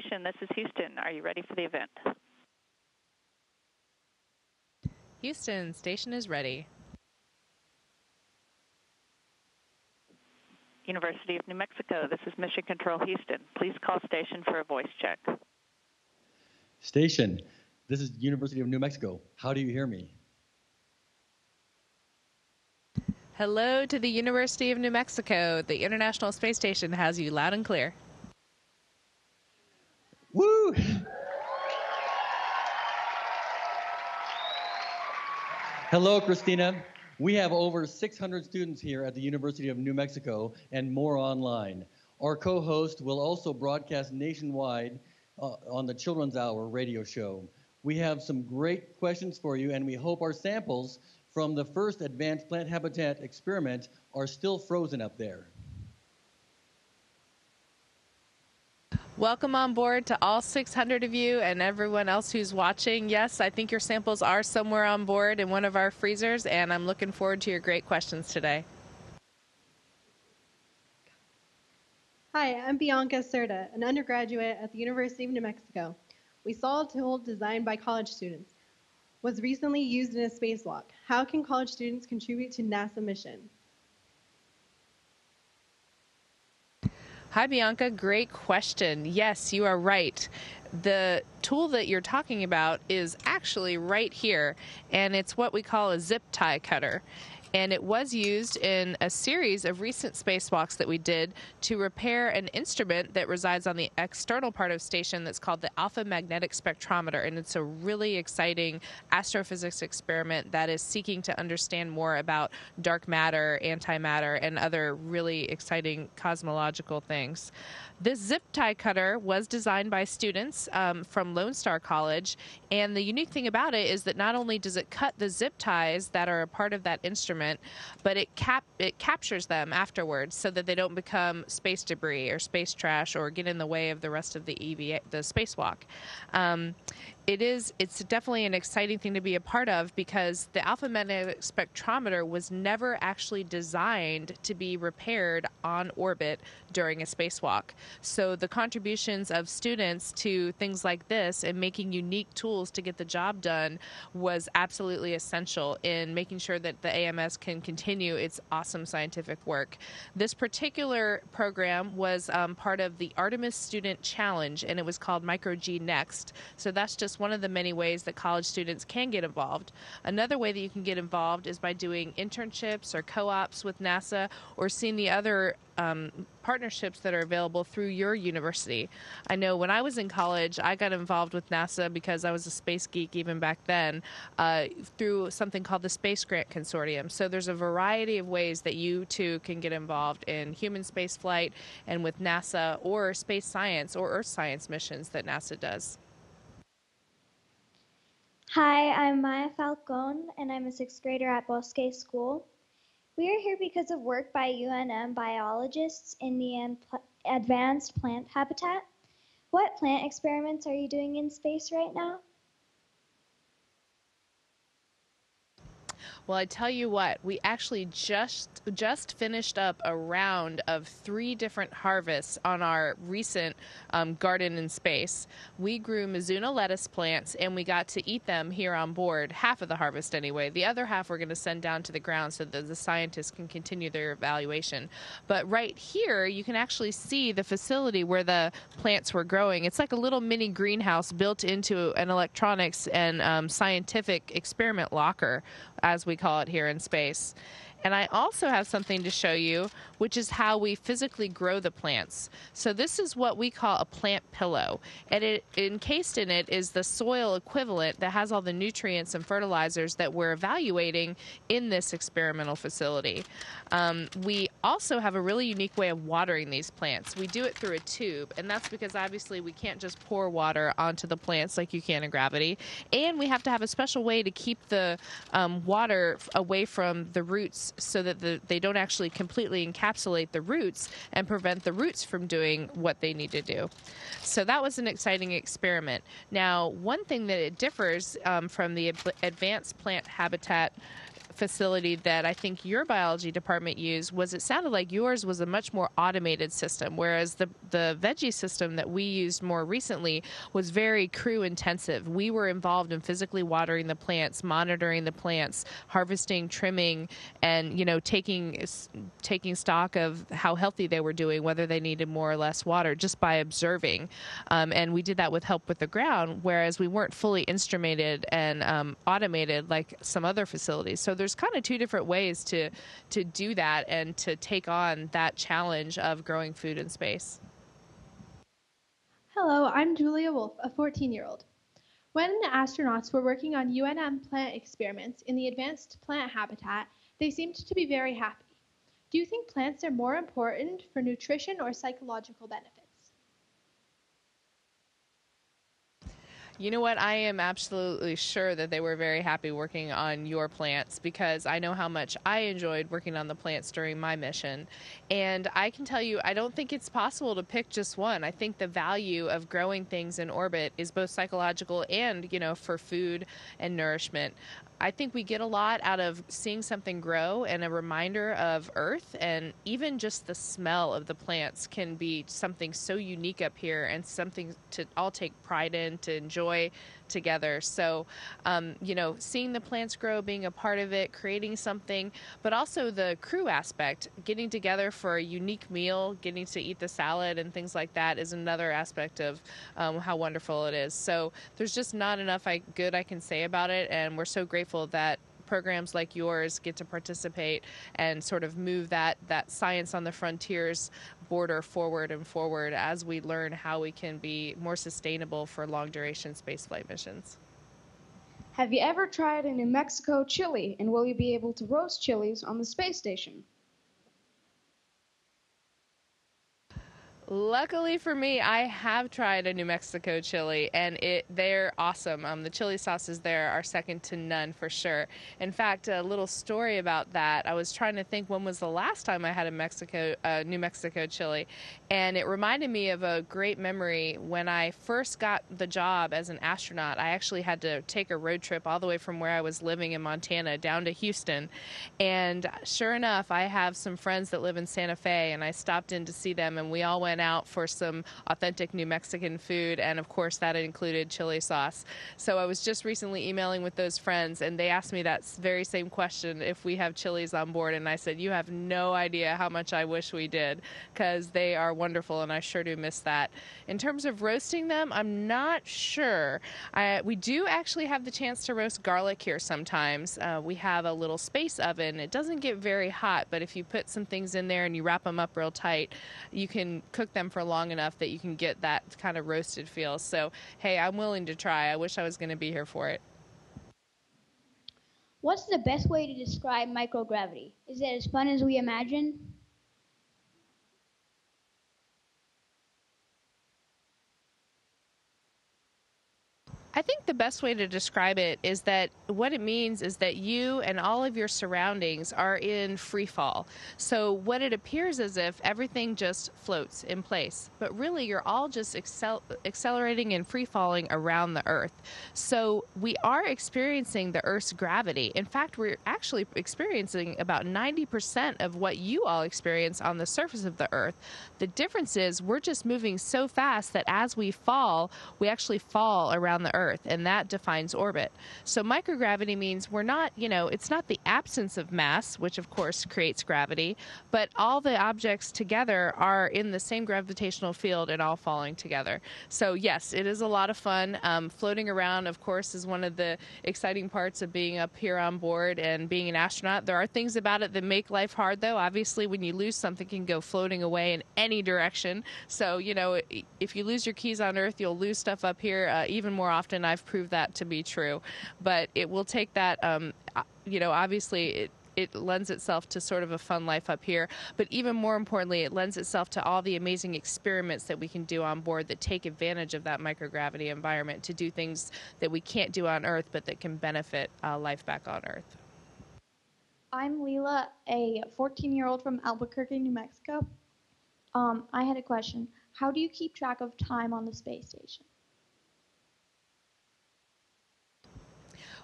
Station. This is Houston. Are you ready for the event? Houston, station is ready. University of New Mexico, this is Mission Control Houston. Please call station for a voice check. Station, this is University of New Mexico. How do you hear me? Hello to the University of New Mexico. The International Space Station has you loud and clear. Woo! Hello, Christina. We have over 600 students here at the University of New Mexico and more online. Our co-host will also broadcast nationwide on the Children's Hour radio show. We have some great questions for you, and we hope our samples from the first advanced plant habitat experiment are still frozen up there. Welcome on board to all 600 of you and everyone else who's watching. Yes, I think your samples are somewhere on board in one of our freezers, and I'm looking forward to your great questions today. Hi, I'm Bianca Cerda, an undergraduate at the University of New Mexico. We saw a tool designed by college students. Was recently used in a spacewalk. How can college students contribute to NASA mission? Hi, Bianca. Great question. Yes, you are right. The tool that you're talking about is actually right here, and it's what we call a zip tie cutter. And it was used in a series of recent spacewalks that we did to repair an instrument that resides on the external part of station that's called the Alpha Magnetic Spectrometer, and it's a really exciting astrophysics experiment that is seeking to understand more about dark matter, antimatter, and other really exciting cosmological things. This zip tie cutter was designed by students from Lone Star College, and the unique thing about it is that not only does it cut the zip ties that are a part of that instrument, but it captures them afterwards so that they don't become space debris or space trash or get in the way of the rest of the spacewalk. It's definitely an exciting thing to be a part of because the Alpha Magnetic Spectrometer was never actually designed to be repaired on orbit during a spacewalk. So the contributions of students to things like this and making unique tools to get the job done was absolutely essential in making sure that the AMS can continue its awesome scientific work. This particular program was part of the Artemis Student Challenge, and it was called Micro G Next. So that's just one of the many ways that college students can get involved. Another way that you can get involved is by doing internships or co-ops with NASA or seeing the other partnerships that are available through your university. I know when I was in college, I got involved with NASA because I was a space geek even back then through something called the Space Grant Consortium. So there's a variety of ways that you too can get involved in human space flight and with NASA or space science or earth science missions that NASA does. Hi, I'm Maya Falcone, and I'm a sixth grader at Bosque School. We are here because of work by UNM biologists in the advanced plant habitat. What plant experiments are you doing in space right now? Well, I tell you what, we actually just finished up a round of 3 different harvests on our recent garden in space. We grew Mizuna lettuce plants, and we got to eat them here on board, half of the harvest anyway. The other half we're going to send down to the ground so that the scientists can continue their evaluation. But right here, you can actually see the facility where the plants were growing. It's like a little mini greenhouse built into an electronics and scientific experiment locker, as we call it here in space. And I also have something to show you, which is how we physically grow the plants. So this is what we call a plant pillow. And encased in it is the soil equivalent that has all the nutrients and fertilizers that we're evaluating in this experimental facility. We also have a really unique way of watering these plants. We do it through a tube, and that's because obviously we can't just pour water onto the plants like you can in gravity. And we have to have a special way to keep the water away from the roots so that they don't actually completely encapsulate the roots and prevent the roots from doing what they need to do. So that was an exciting experiment. Now, one thing that it differs from the advanced plant habitat facility that I think your biology department used was, it sounded like yours was a much more automated system, whereas the veggie system that we used more recently was very crew intensive. We were involved in physically watering the plants, monitoring the plants, harvesting, trimming, and, you know, taking stock of how healthy they were doing, whether they needed more or less water, just by observing. And we did that with help with the ground, whereas we weren't fully instrumented and automated like some other facilities. So there's kind of two different ways to do that and to take on that challenge of growing food in space. Hello, I'm Julia Wolf, a 14-year-old. When the astronauts were working on UNM plant experiments in the advanced plant habitat, they seemed to be very happy. Do you think plants are more important for nutrition or psychological benefits? You know what? I am absolutely sure that they were very happy working on your plants, because I know how much I enjoyed working on the plants during my mission. And I can tell you, I don't think it's possible to pick just one. I think the value of growing things in orbit is both psychological and, you know, for food and nourishment. I think we get a lot out of seeing something grow, and a reminder of Earth, and even just the smell of the plants can be something so unique up here and something to all take pride in, to enjoy together. So, you know, seeing the plants grow, being a part of it, creating something, but also the crew aspect, getting together for a unique meal, getting to eat the salad and things like that is another aspect of how wonderful it is. So there's just not enough good I can say about it, and we're so grateful that programs like yours get to participate and sort of move that science on the frontiers border forward as we learn how we can be more sustainable for long-duration spaceflight missions. Have you ever tried a New Mexico chili, and will you be able to roast chilies on the space station? Luckily for me, I have tried a New Mexico chili, and they're awesome. The chili sauces there are second to none, for sure. In fact, a little story about that. I was trying to think, when was the last time I had a New Mexico chili, and it reminded me of a great memory. When I first got the job as an astronaut, I actually had to take a road trip all the way from where I was living in Montana down to Houston, and sure enough, I have some friends that live in Santa Fe, and I stopped in to see them, and we all went out for some authentic New Mexican food, and of course that included chili sauce. So I was just recently emailing with those friends, and they asked me that very same question, if we have chilies on board, and I said, you have no idea how much I wish we did, because they are wonderful, and I sure do miss that. In terms of roasting them, I'm not sure. We do actually have the chance to roast garlic here sometimes. We have a little space oven. It doesn't get very hot, but if you put some things in there and you wrap them up real tight, you can cook them for long enough that you can get that kind of roasted feel. So, hey, I'm willing to try. I wish I was going to be here for it. What's the best way to describe microgravity? Is it as fun as we imagine? I think the best way to describe it is that what it means is that you and all of your surroundings are in free fall. So what it appears as if everything just floats in place, but really you're all just accelerating and free falling around the Earth. So we are experiencing the Earth's gravity. In fact, we're actually experiencing about 90% of what you all experience on the surface of the Earth. The difference is we're just moving so fast that as we fall, we actually fall around the Earth. And that defines orbit. So microgravity means we're not, you know, it's not the absence of mass, which of course creates gravity, but all the objects together are in the same gravitational field and all falling together. So yes, it is a lot of fun. Floating around, of course, is one of the exciting parts of being up here on board and being an astronaut. There are things about it that make life hard, though. Obviously, when you lose something, it can go floating away in any direction. So, you know, if you lose your keys on Earth, you'll lose stuff up here even more often. And I've proved that to be true, but it will take that, you know, obviously it lends itself to sort of a fun life up here, but even more importantly, it lends itself to all the amazing experiments that we can do on board that take advantage of that microgravity environment to do things that we can't do on Earth, but that can benefit life back on Earth. I'm Leila, a 14-year-old from Albuquerque, New Mexico. I had a question. How do you keep track of time on the space station?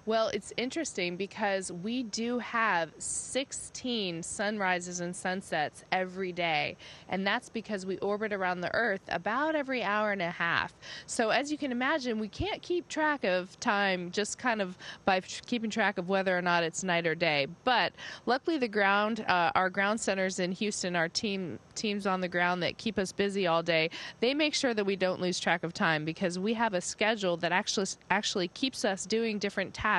Well, it's interesting because we do have 16 sunrises and sunsets every day, and that's because we orbit around the Earth about every hour and a half. So as you can imagine, we can't keep track of time just kind of by keeping track of whether or not it's night or day. But luckily the ground, our ground centers in Houston, our teams on the ground that keep us busy all day, they make sure that we don't lose track of time because we have a schedule that actually keeps us doing different tasks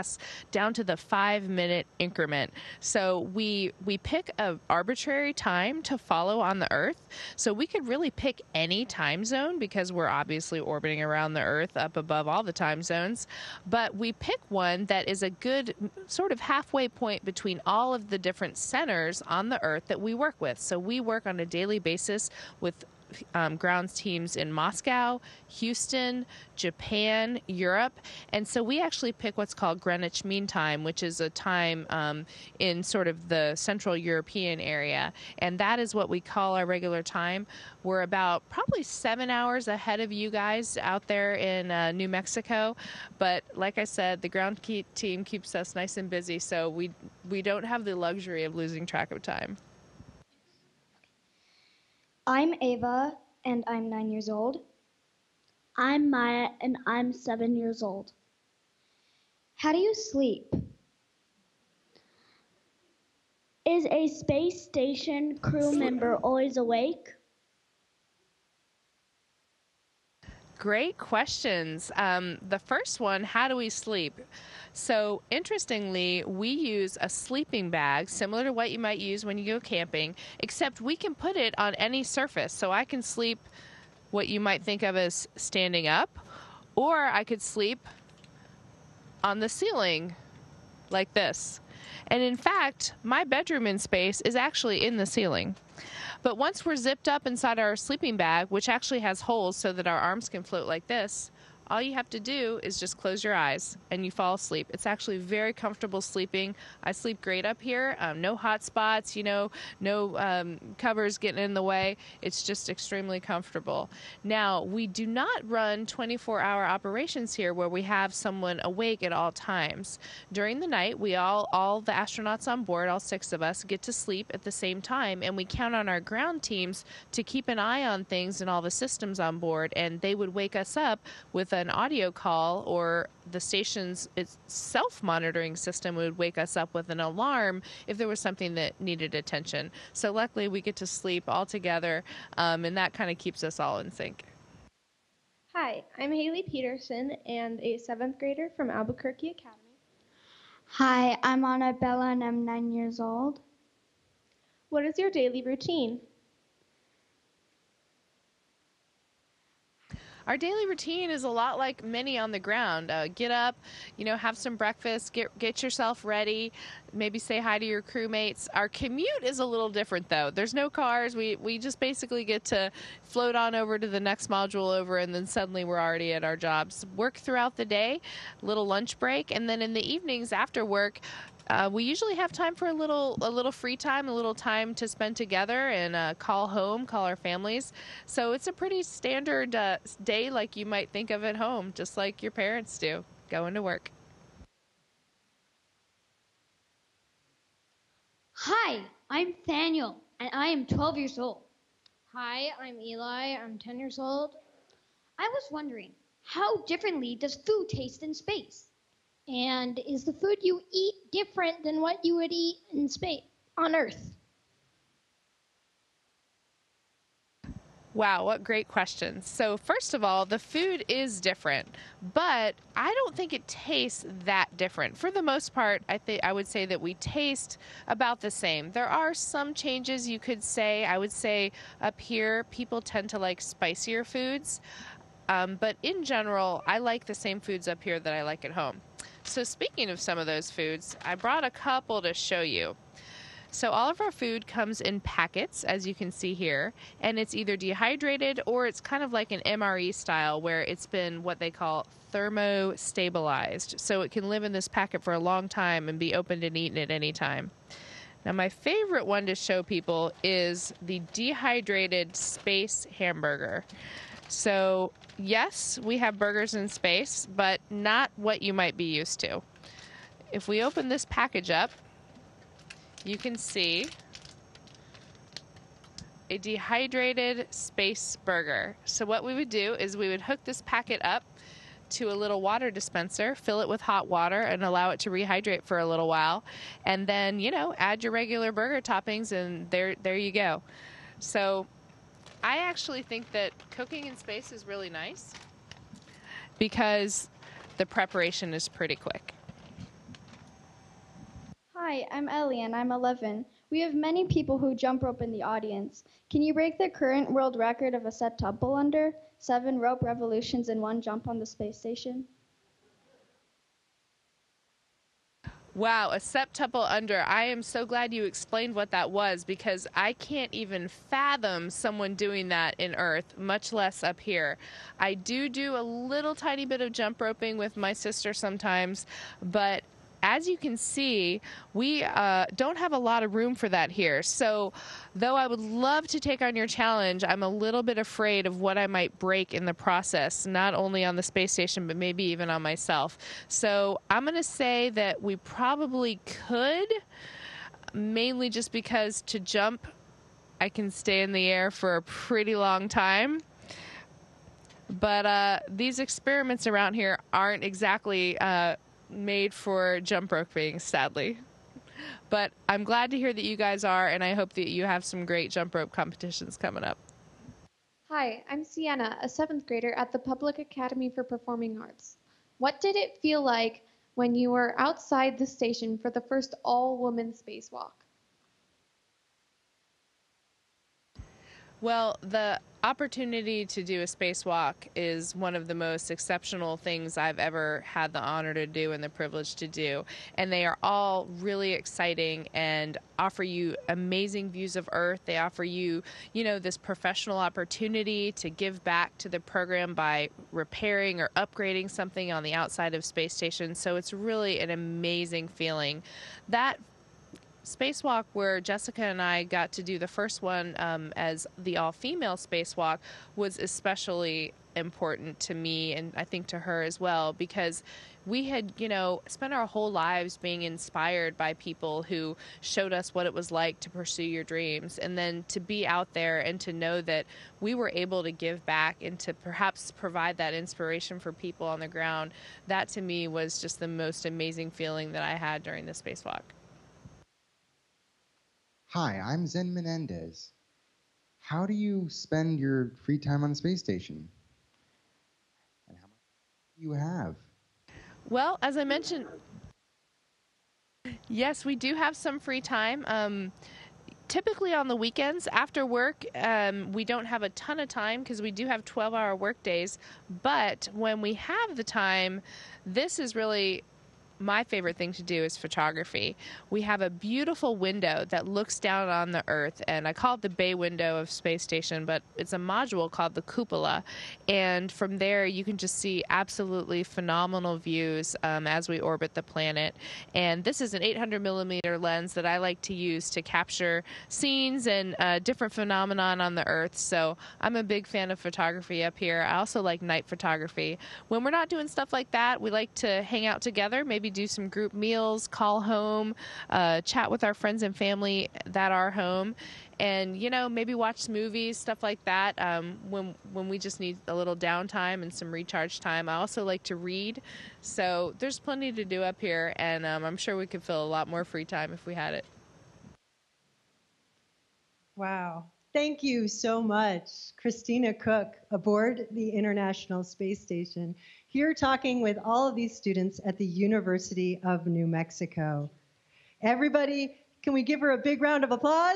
down to the 5-minute increment. So we pick an arbitrary time to follow on the Earth. So we could really pick any time zone because we're obviously orbiting around the Earth up above all the time zones. But we pick one that is a good sort of halfway point between all of the different centers on the Earth that we work with. So we work on a daily basis with grounds teams in Moscow, Houston, Japan, Europe, and so we actually pick what's called Greenwich Mean Time, which is a time in sort of the Central European area, and that is what we call our regular time. We're about probably 7 hours ahead of you guys out there in New Mexico, but like I said, the ground team keeps us nice and busy, so we don't have the luxury of losing track of time. I'm Ava, and I'm 9 years old. I'm Maya, and I'm 7 years old. How do you sleep? Is a space station crew member always awake? Great questions. The first one, how do we sleep? So interestingly, we use a sleeping bag similar to what you might use when you go camping, except we can put it on any surface. So I can sleep what you might think of as standing up, or I could sleep on the ceiling like this. And in fact, my bedroom in space is actually in the ceiling. But once we're zipped up inside our sleeping bag, which actually has holes so that our arms can float like this, all you have to do is just close your eyes and you fall asleep. It's actually very comfortable sleeping. I sleep great up here. No hot spots, you know, no covers getting in the way. It's just extremely comfortable. Now, we do not run 24-hour operations here where we have someone awake at all times. During the night, we all the astronauts on board, all six of us, get to sleep at the same time, and we count on our ground teams to keep an eye on things and all the systems on board, and they would wake us up with an audio call, or the station's self-monitoring system would wake us up with an alarm if there was something that needed attention. So luckily we get to sleep all together, and that kind of keeps us all in sync. Hi, I'm Haley Peterson and a 7th grader from Albuquerque Academy. Hi, I'm Annabella and I'm 9 years old. What is your daily routine? Our daily routine is a lot like many on the ground. Get up, you know, have some breakfast, get yourself ready, maybe say hi to your crewmates. Our commute is a little different, though. There's no cars. We just basically get to float on over to the next module over, and then suddenly we're already at our jobs. Work throughout the day, little lunch break, and then in the evenings after work, we usually have time for a little free time, a little time to spend together and call home, call our families. So it's a pretty standard day like you might think of at home, just like your parents do, going to work. Hi, I'm Daniel, and I am 12 years old. Hi, I'm Eli, I'm 10 years old. I was wondering, how differently does food taste in space? And is the food you eat different than what you would eat in space, on Earth? Wow, what great questions. So first of all, the food is different, but I don't think it tastes that different. For the most part, I would say that we taste about the same. There are some changes you could say. I would say up here, people tend to like spicier foods. But in general, I like the same foods up here that I like at home. So speaking of some of those foods, I brought a couple to show you. So all of our food comes in packets, as you can see here, and it's either dehydrated or it's kind of like an MRE style where it's been what they call thermostabilized. So it can live in this packet for a long time and be opened and eaten at any time. Now my favorite one to show people is the dehydrated space hamburger. So yes, we have burgers in space, but not what you might be used to. if we open this package up, you can see a dehydrated space burger. So what we would do is we would hook this packet up to a little water dispenser, fill it with hot water, and allow it to rehydrate for a little while. And then, you know, add your regular burger toppings, and there you go. So I actually think that cooking in space is really nice because the preparation is pretty quick. Hi, I'm Ellie, and I'm 11. We have many people who jump rope in the audience. Can you break the current world record of a septuple under? 7 rope revolutions and 1 jump on the space station. Wow, a septuple under. I am so glad you explained what that was, because I can't even fathom someone doing that in Earth, much less up here. I do a little tiny bit of jump roping with my sister sometimes, but as you can see, we don't have a lot of room for that here. So though I would love to take on your challenge, I'm a little bit afraid of what I might break in the process, not only on the space station, but maybe even on myself. So I'm going to say that we probably could, mainly just because to jump, I can stay in the air for a pretty long time. But these experiments around here aren't exactly made for jump roping, sadly. But I'm glad to hear that you guys are, and I hope that you have some great jump rope competitions coming up. Hi, I'm Sienna, a 7th grader at the Public Academy for Performing Arts. What did it feel like when you were outside the station for the first all-woman spacewalk? Well, the opportunity to do a spacewalk is one of the most exceptional things I've ever had the honor to do and the privilege to do. And they are all really exciting and offer you amazing views of Earth. They offer you, you know, this professional opportunity to give back to the program by repairing or upgrading something on the outside of space station. So it's really an amazing feeling. That spacewalk where Jessica and I got to do the first one as the all-female spacewalk was especially important to me, and I think to her as well, because we had, you know, spent our whole lives being inspired by people who showed us what it was like to pursue your dreams, and then to be out there and to know that we were able to give back and to perhaps provide that inspiration for people on the ground. That to me was just the most amazing feeling that I had during the spacewalk. Hi, I'm Zen Menendez. How do you spend your free time on the space station? And how much do you have? Well, as I mentioned, yes, we do have some free time. Typically on the weekends after work, we don't have a ton of time because we do have 12-hour work days. But when we have the time, this is really my favorite thing to do is photography. We have a beautiful window that looks down on the Earth, and I call it the bay window of space station, but it's a module called the cupola. And from there, you can just see absolutely phenomenal views as we orbit the planet. And this is an 800mm lens that I like to use to capture scenes and different phenomenon on the Earth. So I'm a big fan of photography up here. I also like night photography. When we're not doing stuff like that, we like to hang out together, maybe do some group meals, call home, chat with our friends and family that are home, and, you know, maybe watch movies, stuff like that, when we just need a little downtime and some recharge time. I also like to read, so there's plenty to do up here, and I'm sure we could fill a lot more free time if we had it. Wow. Thank you so much, Christina Koch, aboard the International Space Station, here talking with all of these students at the University of New Mexico. Everybody, can we give her a big round of applause?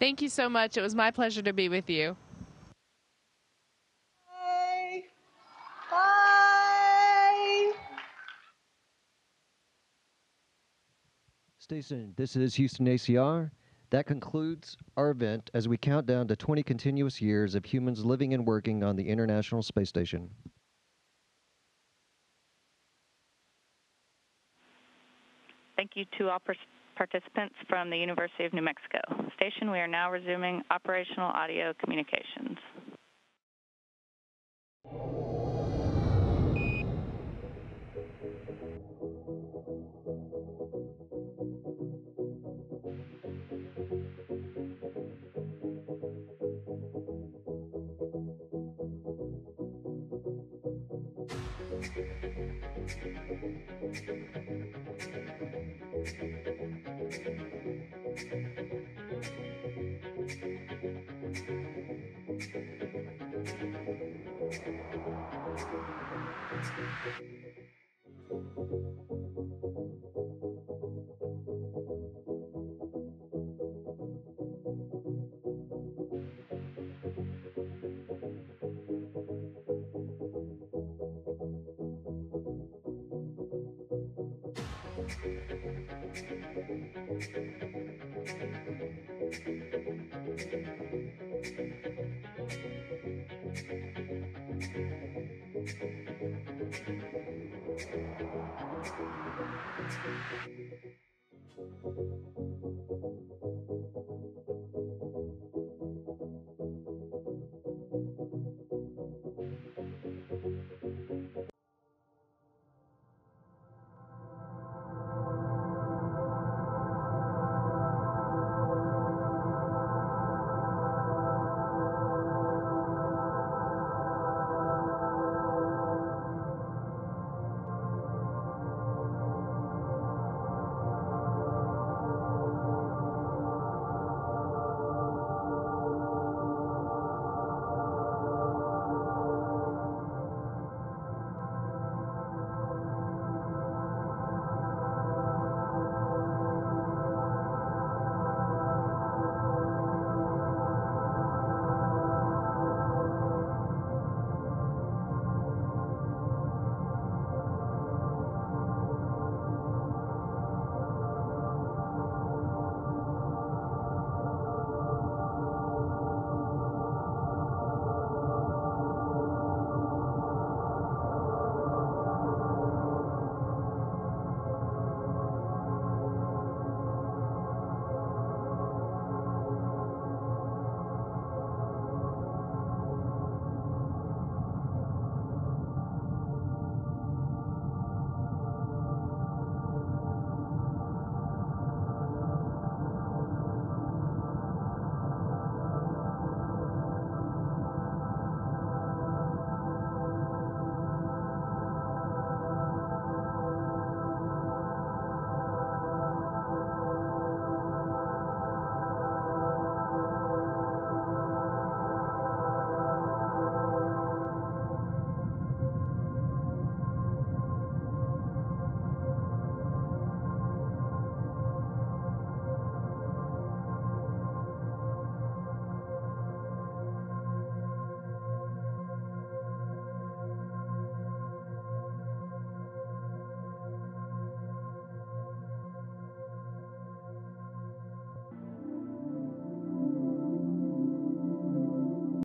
Thank you so much. It was my pleasure to be with you. Station, this is Houston ACR. That concludes our event as we count down to 20 continuous years of humans living and working on the International Space Station. Thank you to all participants from the University of New Mexico. Station, we are now resuming operational audio communications.